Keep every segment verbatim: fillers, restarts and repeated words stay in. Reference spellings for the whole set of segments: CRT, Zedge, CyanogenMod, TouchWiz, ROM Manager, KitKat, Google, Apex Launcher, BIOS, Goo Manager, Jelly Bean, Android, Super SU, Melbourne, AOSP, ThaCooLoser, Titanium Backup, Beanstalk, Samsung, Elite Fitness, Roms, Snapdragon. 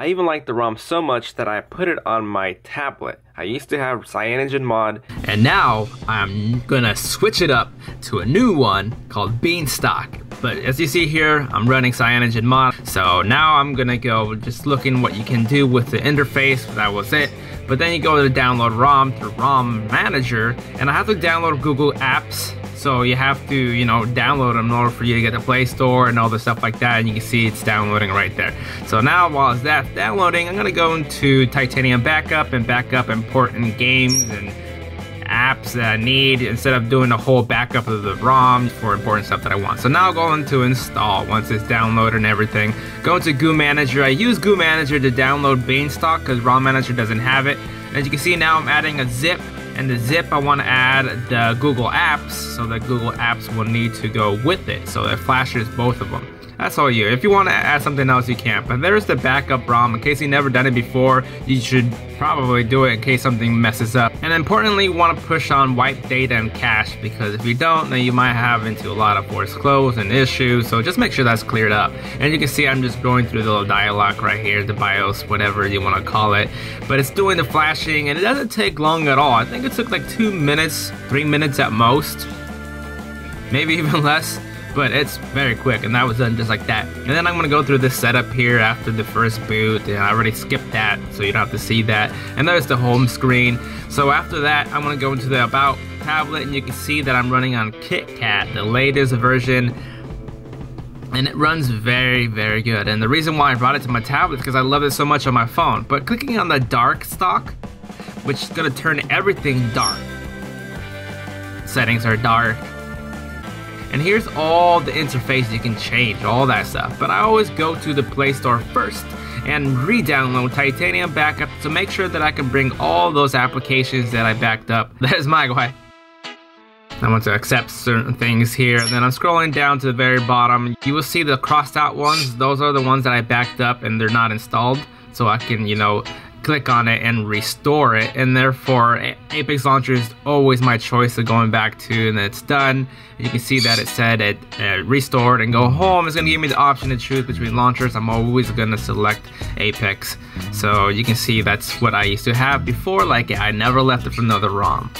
I even like the ROM so much that I put it on my tablet. I used to have CyanogenMod, and now I'm gonna switch it up to a new one called Beanstalk. But as you see here, I'm running CyanogenMod, so now I'm gonna go just looking what you can do with the interface. That was it. But then you go to download ROM through ROM Manager, and I have to download Google Apps. So you have to, you know, download them in order for you to get the Play Store and all the stuff like that, and you can see it's downloading right there. So now while that's downloading, I'm gonna go into Titanium Backup and back up important games and apps that I need instead of doing the whole backup of the ROM for important stuff that I want. So now I'll go into install once it's downloaded and everything. Go into Goo Manager. I use Goo Manager to download Beanstalk because ROM Manager doesn't have it. As you can see now, I'm adding a zip. And the zip, I want to add the Google Apps, so that Google Apps will need to go with it, so that flashes both of them. That's all you. If you want to add something else, you can. But there's the backup ROM. In case you've never done it before, you should probably do it in case something messes up. And importantly, you want to push on wipe data and cache, because if you don't, then you might have into a lot of forced close and issues. So just make sure that's cleared up. And you can see I'm just going through the little dialogue right here, the BIOS, whatever you want to call it. But it's doing the flashing, and it doesn't take long at all. I think it took like two minutes, three minutes at most, maybe even less. But it's very quick, and that was done just like that. And then I'm gonna go through this setup here after the first boot, and I already skipped that, so you don't have to see that. And there's the home screen. So after that, I'm gonna go into the About tablet, and you can see that I'm running on KitKat, the latest version. And it runs very, very good. And the reason why I brought it to my tablet is because I love it so much on my phone. But clicking on the dark stock, which is gonna turn everything dark. Settings are dark. And here's all the interface you can change, all that stuff. But I always go to the Play Store first and re-download Titanium Backup to make sure that I can bring all those applications that I backed up. That's my way. I want to accept certain things here. Then I'm scrolling down to the very bottom. You will see the crossed out ones. Those are the ones that I backed up and they're not installed. So I can, you know, click on it and restore it, and therefore Apex Launcher is always my choice of going back to, and it's done. You can see that it said it uh, restored and go home. It's gonna give me the option to choose between launchers. I'm always gonna select Apex. So you can see that's what I used to have before, like I never left it from another ROM.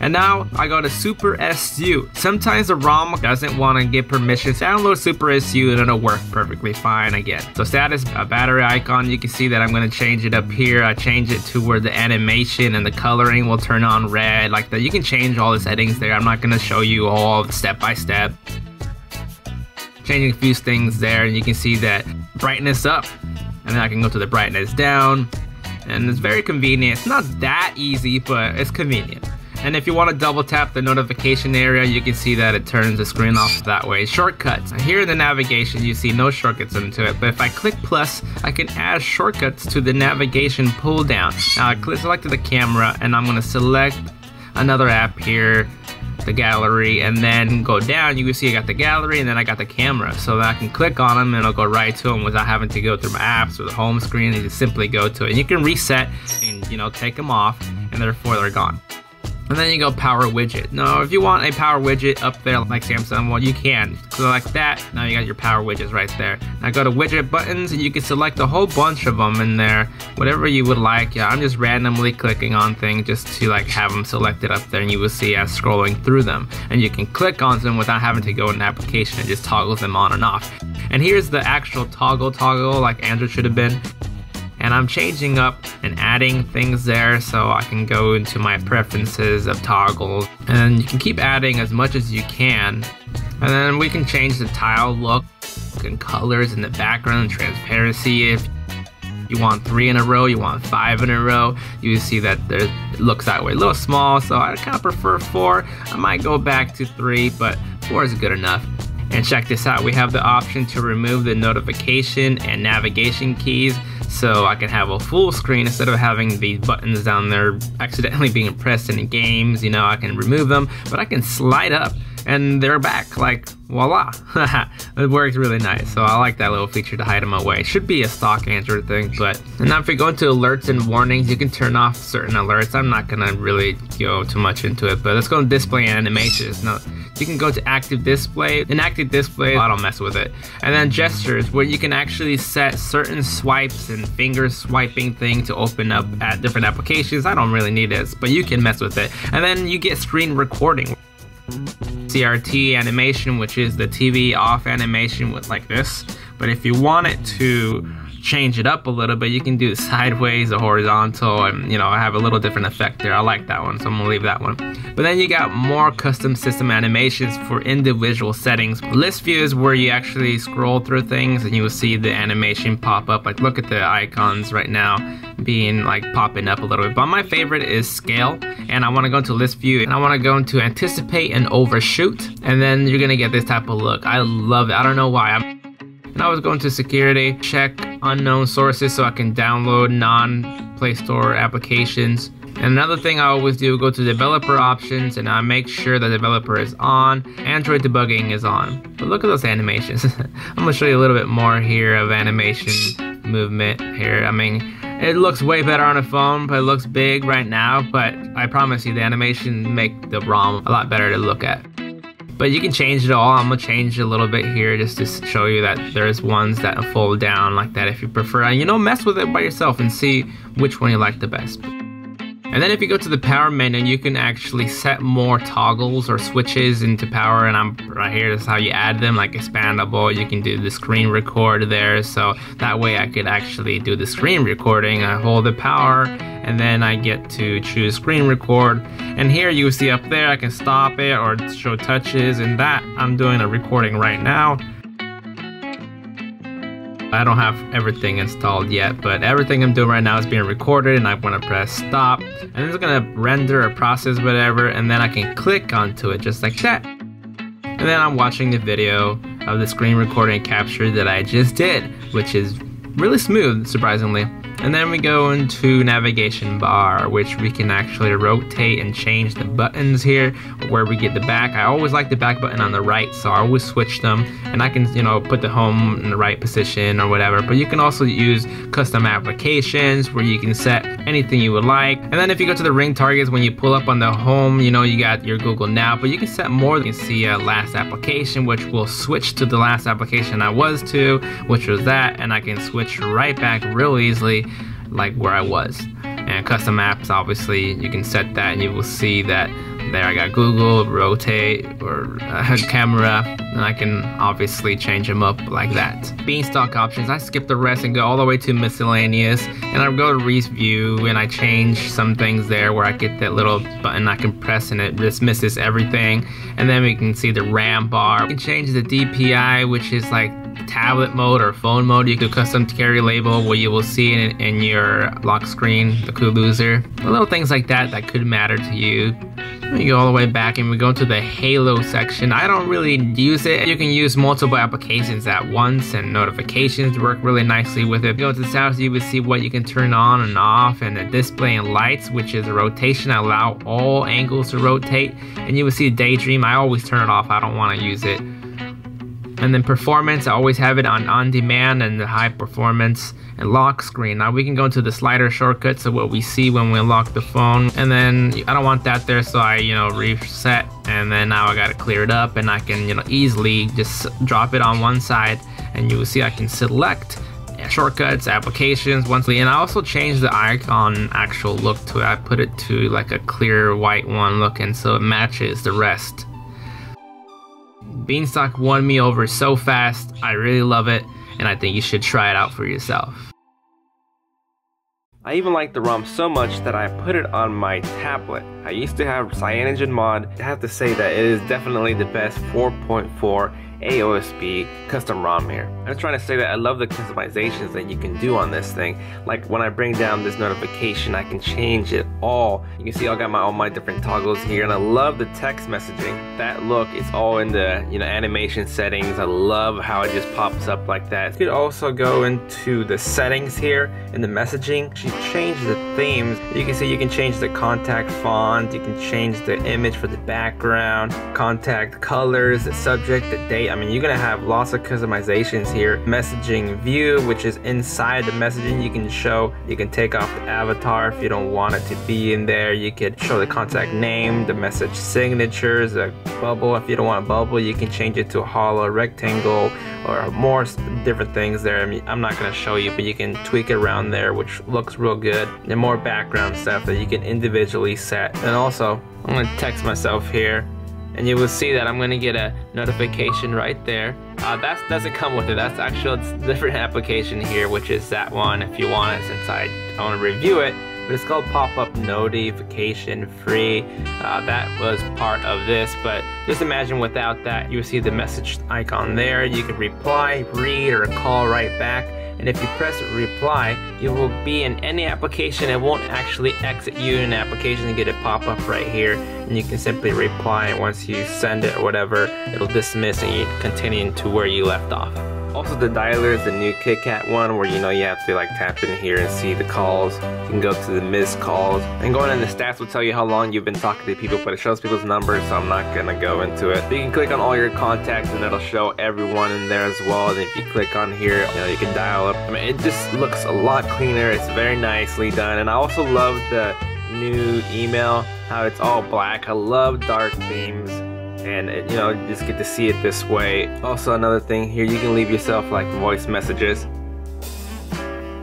And now I go to Super S U. Sometimes the ROM doesn't want to give permissions. Download Super S U and it'll work perfectly fine again. So status, a battery icon. You can see that I'm going to change it up here. I change it to where the animation and the coloring will turn on red like that. You can change all the settings there. I'm not going to show you all the step by step. Changing a few things there, and you can see that brightness up, and then I can go to the brightness down, and it's very convenient. It's not that easy, but it's convenient. And if you want to double tap the notification area, you can see that it turns the screen off that way. Shortcuts. Here in the navigation, you see no shortcuts into it, but if I click plus, I can add shortcuts to the navigation pull down. Now I click, selected the camera, and I'm going to select another app here, the gallery, and then go down. You can see I got the gallery, and then I got the camera. So that I can click on them, and it'll go right to them without having to go through my apps or the home screen. You just simply go to it. And you can reset and, you know, take them off, and therefore they're gone. And then you go power widget. Now, if you want a power widget up there like Samsung, well, you can. Select that. Now you got your power widgets right there. Now go to widget buttons, and you can select a whole bunch of them in there, whatever you would like. Yeah, I'm just randomly clicking on things just to like have them selected up there, and you will see I'm scrolling through them. And you can click on them without having to go in an application. It just toggles them on and off. And here's the actual toggle toggle like Android should have been. And I'm changing up and adding things there, so I can go into my preferences of toggles. And you can keep adding as much as you can. And then we can change the tile look and colors in the background, transparency. If you want three in a row, you want five in a row, you see that there, it looks that way. A little small, so I kind of prefer four. I might go back to three, but four is good enough. And check this out, we have the option to remove the notification and navigation keys, so I can have a full screen instead of having these buttons down there accidentally being pressed in games. You know, I can remove them, but I can slide up and they're back, like voila. It works really nice, so I like that little feature to hide them away. Should be a stock Android thing, but. And now if you go into alerts and warnings, you can turn off certain alerts. I'm not gonna really go too much into it, but let's go to display animations. Now you can go to active display. In active display, I don't mess with it. And then gestures, where you can actually set certain swipes and finger swiping thing to open up at different applications. I don't really need this, but you can mess with it. And then you get screen recording. C R T animation, which is the T V off animation with like this. But if you want it to change it up a little bit, you can do it sideways or horizontal, and you know, I have a little different effect there. I like that one, so I'm gonna leave that one. But then you got more custom system animations for individual settings. List view is where you actually scroll through things and you will see the animation pop up. Like look at the icons right now being like popping up a little bit. But my favorite is scale, and I want to go into list view, and I want to go into anticipate and overshoot, and then you're gonna get this type of look. I love it. I don't know why. I'm And I was going to security, check unknown sources so I can download non-Play Store applications. And another thing I always do, go to developer options, and I make sure the developer is on. Android debugging is on. But look at those animations. I'm gonna show you a little bit more here of animation movement here. I mean, it looks way better on a phone, but it looks big right now, but I promise you the animation make the ROM a lot better to look at. But you can change it all. I'm gonna change it a little bit here just to show you that there's ones that fold down like that if you prefer. And you know, mess with it by yourself and see which one you like the best. And then if you go to the power menu, you can actually set more toggles or switches into power, and I'm right here, this is how you add them, like expandable. You can do the screen record there, so that way I could actually do the screen recording. I hold the power, and then I get to choose screen record. And here you see up there, I can stop it or show touches, and that I'm doing a recording right now. I don't have everything installed yet, but everything I'm doing right now is being recorded, and I want to press stop, and it's going to render or process whatever, and then I can click onto it just like that. And then I'm watching the video of the screen recording capture that I just did, which is really smooth, surprisingly. And then we go into navigation bar, which we can actually rotate and change the buttons here, where we get the back. I always like the back button on the right, so I always switch them. And I can, you know, put the home in the right position or whatever. But you can also use custom applications where you can set anything you would like. And then if you go to the ring targets, when you pull up on the home, you know, you got your Google Now, but you can set more. You can see a last application, which will switch to the last application I was to, which was that, and I can switch right back real easily, like where I was. And custom apps, obviously you can set that, and you will see that there I got Google, rotate, or uh, camera, and I can obviously change them up like that. Beanstalk options, I skip the rest and go all the way to miscellaneous, and I go to review, and I change some things there where I get that little button I can press and it dismisses everything. And then we can see the RAM bar. We can change the D P I, which is like tablet mode or phone mode. You can custom carry label where you will see it in, in your lock screen, the cool loser. Little things like that that could matter to you. We go all the way back and we go to the Halo section. I don't really use it. You can use multiple applications at once, and notifications work really nicely with it. Go to the sounds, you will see what you can turn on and off, and the display and lights, which is a rotation. I allow all angles to rotate, and you will see Daydream. I always turn it off. I don't want to use it. And then performance, I always have it on on demand and the high performance, and lock screen. Now we can go into the slider shortcut, so what we see when we lock the phone. And then I don't want that there, so I, you know, reset, and then now I got it cleared up, and I can, you know, easily just drop it on one side, and you will see I can select shortcuts, applications, once. And I also changed the icon actual look to it. I put it to like a clear white one looking, so it matches the rest. Beanstalk won me over so fast. I really love it, and I think you should try it out for yourself. I even like the ROM so much that I put it on my tablet. I used to have CyanogenMod. I have to say that it is definitely the best four point four A O S P custom ROM here. I'm just trying to say that I love the customizations that you can do on this thing. Like when I bring down this notification, I can change it all. You can see I got my all my different toggles here, and I love the text messaging. That look is all in the, you know, animation settings. I love how it just pops up like that. You could also go into the settings here in the messaging. You change the themes. You can see you can change the contact font. You can change the image for the background, contact colors, the subject, the date. I mean, you're gonna have lots of customizations here. Messaging view, which is inside the messaging, you can show, you can take off the avatar if you don't want it to be in there. You could show the contact name, the message signatures, a bubble. If you don't want a bubble, you can change it to a hollow, rectangle, or more different things there. I mean, I'm not gonna show you, but you can tweak it around there, which looks real good. And more background stuff that you can individually set. And also, I'm gonna text myself here, and you will see that I'm gonna get a notification right there. Uh, that doesn't come with it, that's actually a different application here, which is that one if you want it, since I, I wanna review it. But it's called Pop-Up Notification Free. Uh, that was part of this, but just imagine without that, you will see the message icon there. You can reply, read, or call right back. And if you press reply, you will be in any application. It won't actually exit you in an application and get a pop-up right here. And you can simply reply, and once you send it or whatever, it'll dismiss and you continue to where you left off. Also, the dialer is the new KitKat one, where you know you have to like tap in here and see the calls. You can go to the missed calls. And going in the stats will tell you how long you've been talking to people, but it shows people's numbers, so I'm not gonna go into it. But you can click on all your contacts and it'll show everyone in there as well. And if you click on here, you know, you can dial up. I mean, it just looks a lot cleaner. It's very nicely done. And I also love the new email, how it's all black. I love dark themes. And you know, you just get to see it this way. Also, another thing here, you can leave yourself like voice messages.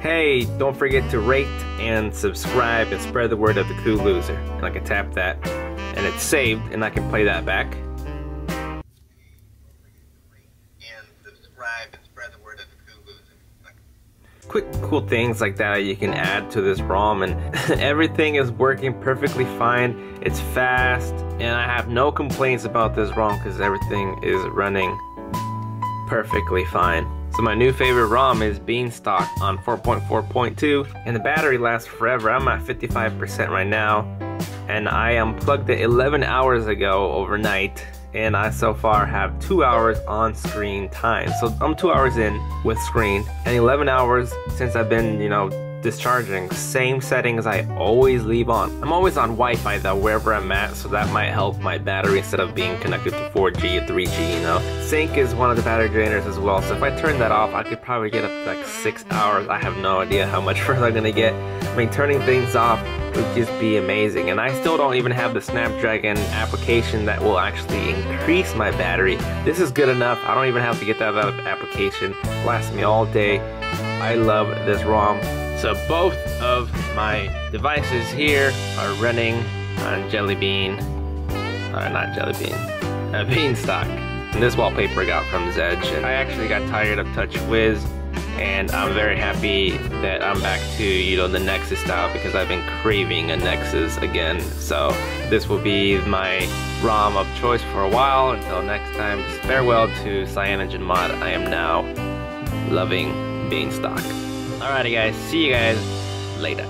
Hey, don't forget to rate and subscribe and spread the word of the Goo Loser. And I can tap that, and it's saved, and I can play that back. And subscribe and spread the word of the Goo Loser. Quick, cool things like that you can add to this ROM, and everything is working perfectly fine. It's fast, and I have no complaints about this ROM because everything is running perfectly fine. So my new favorite ROM is Beanstalk on four point four point two, and the battery lasts forever. I'm at fifty-five percent right now, and I unplugged it eleven hours ago overnight, and I so far have two hours on screen time. So I'm two hours in with screen, and eleven hours since I've been, you know, discharging. Same settings I always leave on. I'm always on Wi-Fi though, wherever I'm at, so that might help my battery instead of being connected to four G or three G, you know. Sync is one of the battery drainers as well, so if I turn that off, I could probably get up to like six hours. I have no idea how much further I'm gonna get. I mean, turning things off would just be amazing, and I still don't even have the Snapdragon application that will actually increase my battery. This is good enough. I don't even have to get that out of application. It lasts me all day. I love this ROM. So both of my devices here are running on Jelly Bean, or not Jelly Bean, uh, Beanstalk. And this wallpaper I got from Zedge. And I actually got tired of TouchWiz, and I'm very happy that I'm back to, you know, the Nexus style, because I've been craving a Nexus again. So this will be my ROM of choice for a while. Until next time, just farewell to CyanogenMod. I am now loving Beanstalk. Alrighty guys, see you guys later.